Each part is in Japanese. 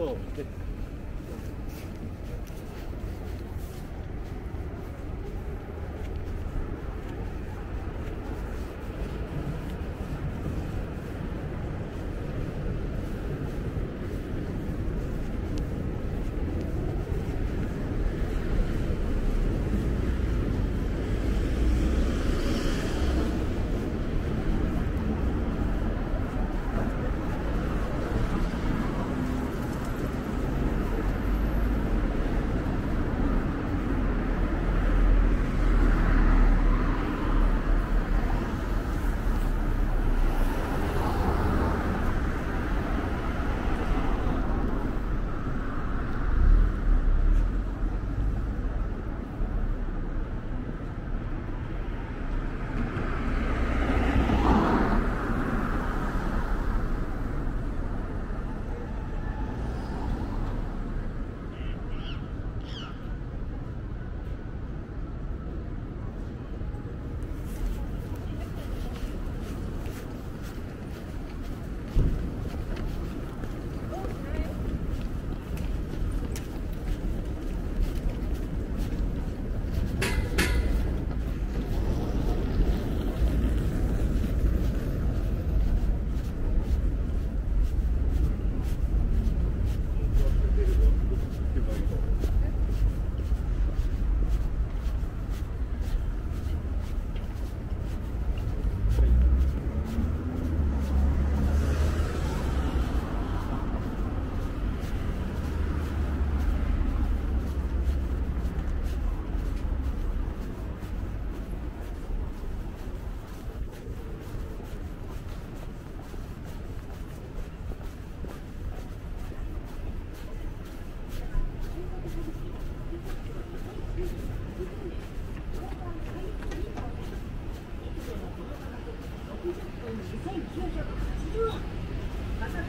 そうですね。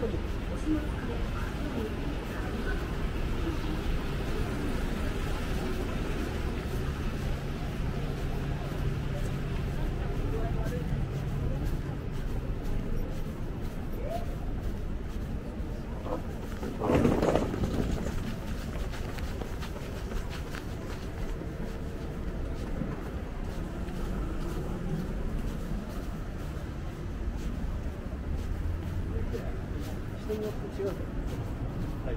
人によって違う。はい。